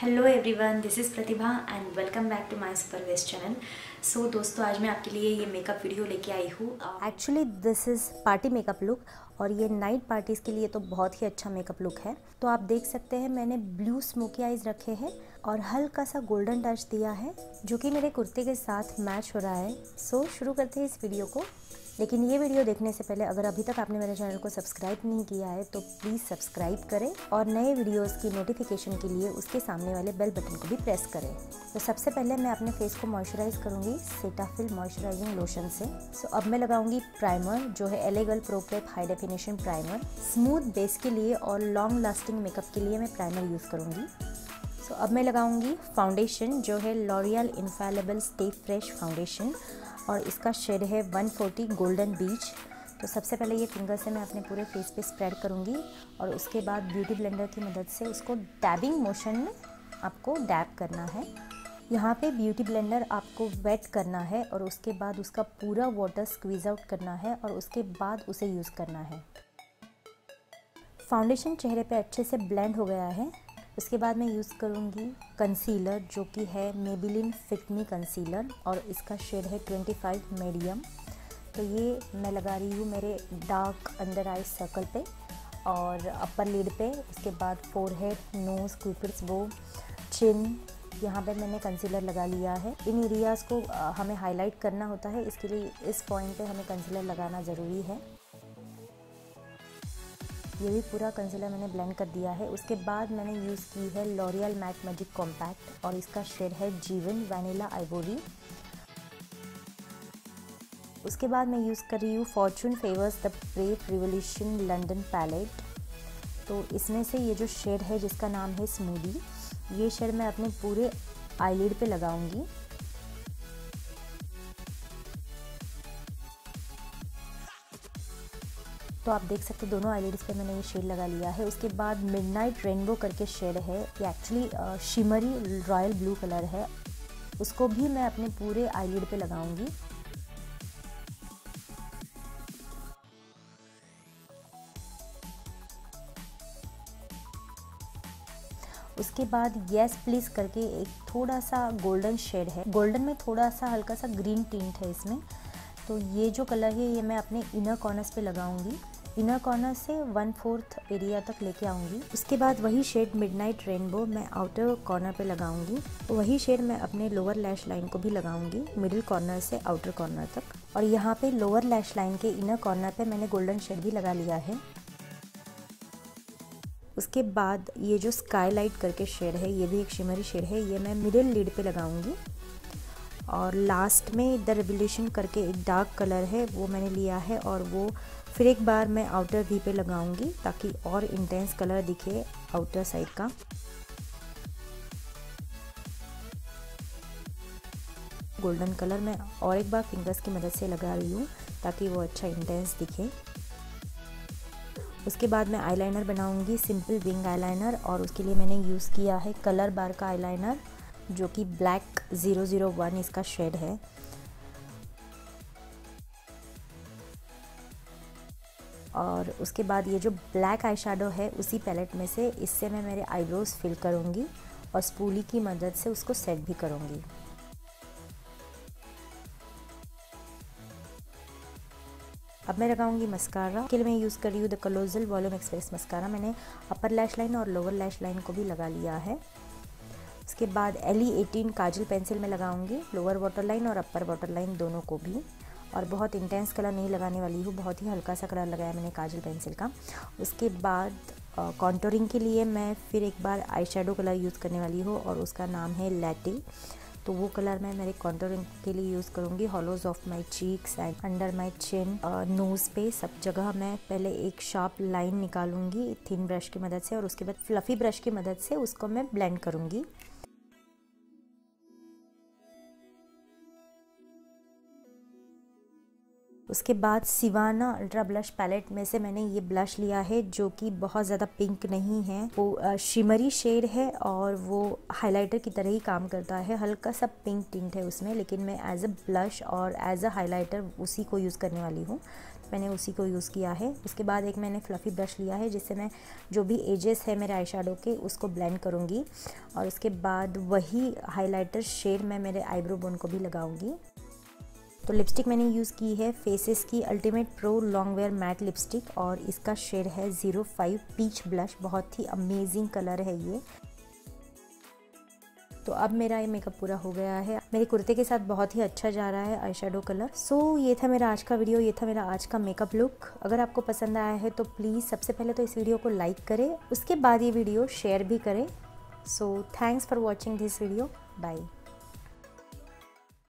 Hello everyone, this is Pratibha and welcome back to my superways channel. So दोस्तों, आज मैं आपके लिए ये मेकअप वीडियो लेके आई हूँ। Actually this is party makeup look और ये नाइट पार्टीज़ के लिए तो बहुत ही अच्छा मेकअप लुक है। तो आप देख सकते हैं मैंने ब्लू स्मोकी आइज़ रखे हैं और हल्का सा गोल्डन टच दिया है जो कि मेरे कुर्ते के साथ मैच हो रहा है। सो शुरू करते हैं इस वीडियो को। लेकिन ये वीडियो देखने से पहले अगर अभी तक आपने मेरे चैनल को सब्सक्राइब नहीं किया है तो प्लीज़ सब्सक्राइब करें और नए वीडियोस की नोटिफिकेशन के लिए उसके सामने वाले बेल बटन को भी प्रेस करें। तो सबसे पहले मैं अपने फेस को मॉइस्चराइज करूँगी सेटाफिल मॉइस्चराइजिंग लोशन से। सो अब मैं लगाऊंगी प्राइमर जो है LA. Girl pro clip high definition primer. Smooth base के लिए और लॉन्ग लास्टिंग मेकअप के लिए मैं प्राइमर यूज़ करूँगी। सो अब मैं लगाऊँगी फाउंडेशन जो है L'Oreal infallible stay fresh foundation और इसका शेड है 140 गोल्डन बीच। तो सबसे पहले ये फिंगर से मैं अपने पूरे फेस पे स्प्रेड करूँगी और उसके बाद ब्यूटी ब्लेंडर की मदद से इसको डैबिंग मोशन में आपको डैब करना है। यहाँ पे ब्यूटी ब्लेंडर आपको वेट करना है और उसके बाद उसका पूरा वाटर स्क्वीज़ आउट करना है और उसके बाद उसे यूज़ करना है। फाउंडेशन चेहरे पे अच्छे से ब्लेंड हो गया है। उसके बाद मैं यूज़ करूँगी कंसीलर जो कि है मेबेलिन फिट मी कंसीलर और इसका शेड है 25 मीडियम। तो ये मैं लगा रही हूँ मेरे डार्क अंडर आई सर्कल पे और अपर लिड पे, उसके बाद फोरहेड, नोज़, क्यूपिड्स बो, चिन, यहाँ पे मैंने कंसीलर लगा लिया है। इन एरियाज़ को हमें हाईलाइट करना होता है, इसके लिए इस पॉइंट पे हमें कंसीलर लगाना ज़रूरी है। ये भी पूरा कंसीलर मैंने ब्लेंड कर दिया है। उसके बाद मैंने यूज़ की है लॉरियल मैट मैजिक कॉम्पैक्ट और इसका शेड है जीवन वैनिला आइवोरी। उसके बाद मैं यूज़ कर रही हूँ fortune favours the fair revolution London palette. तो इसमें से ये जो शेड है जिसका नाम है स्मूदी, ये शेड मैं अपने पूरे आईलिड पे लगाऊंगी। तो आप देख सकते हैं दोनों आईलिड्स पे मैंने ये शेड लगा लिया है। उसके बाद मिडनाइट रेनबो करके शेड है, ये actually shimmery royal blue colour है, उसको भी मैं अपने पूरे आईलिड पे लगाऊंगी। उसके बाद येस प्लीज करके एक थोड़ा सा गोल्डन शेड है, गोल्डन में थोड़ा सा हल्का सा ग्रीन टिंट है इसमें। तो ये जो कलर है ये मैं अपने इनर कॉर्नर्स पे लगाऊंगी, इनर कॉर्नर से 1/4 एरिया तक लेके आऊंगी। उसके बाद वही शेड मिडनाइट रेनबो मैं आउटर कॉर्नर पे लगाऊंगी। वही शेड मैं अपने लोअर लैश लाइन को भी लगाऊंगी मिडिल कॉर्नर से आउटर कॉर्नर तक। और यहाँ पे लोअर लैश लाइन के इनर कॉर्नर पे मैंने गोल्डन शेड भी लगा लिया है। उसके बाद ये जो स्काई लाइट करके शेड है, ये भी एक शिमरी शेड है, ये मैं मिडिल लिड पे लगाऊंगी। और लास्ट में द रेवोल्यूशन करके एक डार्क कलर है, वो मैंने लिया है और वो फिर एक बार मैं आउटर वी पे लगाऊंगी ताकि और इंटेंस कलर दिखे आउटर साइड का। गोल्डन कलर मैं और एक बार फिंगर्स की मदद से लगा रही हूँ ताकि वो अच्छा इंटेंस दिखे। उसके बाद मैं आईलाइनर बनाऊंगी, सिंपल विंग आईलाइनर, और उसके लिए मैंने यूज़ किया है कलर बार का आईलाइनर जो कि ब्लैक 001 इसका शेड है। और उसके बाद ये जो ब्लैक आई शेडो है उसी पैलेट में से, इससे मैं मेरे आईब्रोज फिल करूँगी और स्पूली की मदद से उसको सेट भी करूँगी। अब मैं लगाऊंगी मस्कारा के लिए मैं यूज़ कर रही हूँ the colossal volume express mascara. मैंने अपर लैश लाइन और लोअर लैश लाइन को भी लगा लिया है। उसके बाद LE 18 काजल पेंसिल में लगाऊंगी लोअर वाटर लाइन और अपर वाटर लाइन दोनों को भी, और बहुत इंटेंस कलर नहीं लगाने वाली हूँ, बहुत ही हल्का सा कलर लगाया मैंने काजल पेंसिल का। उसके बाद कॉन्टोरिंग के लिए मैं फिर एक बार आई शेडो कलर यूज़ करने वाली हूँ और उसका नाम है लैटे। तो वो कलर मैं मेरे कॉन्टोरिंग के लिए यूज़ करूँगी hollows of my cheeks and under my chin, nose पे, सब जगह मैं पहले एक शार्प लाइन निकालूंगी थिन ब्रश की मदद से और उसके बाद फ्लफ़ी ब्रश की मदद से उसको मैं ब्लेंड करूँगी। उसके बाद सिवाना अल्ट्रा ब्लश पैलेट में से मैंने ये ब्लश लिया है जो कि बहुत ज़्यादा पिंक नहीं है, वो शिमरी शेड है और वो हाइलाइटर की तरह ही काम करता है, हल्का सा पिंक टिंट है उसमें, लेकिन मैं एज अ ब्लश और एज अ हाइलाइटर उसी को यूज़ करने वाली हूँ। मैंने उसी को यूज़ किया है। उसके बाद एक मैंने फ्लफ़ी ब्रश लिया है जिससे मैं जो भी एजेस है मेरे आईशैडो के उसको ब्लेंड करूँगी और उसके बाद वही हाइलाइटर शेड मैं मेरे आईब्रो बोन को भी लगाऊँगी। तो लिपस्टिक मैंने यूज़ की है फेसेस की ultimate pro long wear matte lipstick और इसका शेड है 05 पीच ब्लश। बहुत ही अमेजिंग कलर है ये। तो अब मेरा ये मेकअप पूरा हो गया है, मेरे कुर्ते के साथ बहुत ही अच्छा जा रहा है आई शेडो कलर। सो ये था मेरा आज का वीडियो, ये था मेरा आज का मेकअप लुक। अगर आपको पसंद आया है तो प्लीज़ सबसे पहले तो इस वीडियो को लाइक करें, उसके बाद ये वीडियो शेयर भी करें। So thanks for watching this video, bye.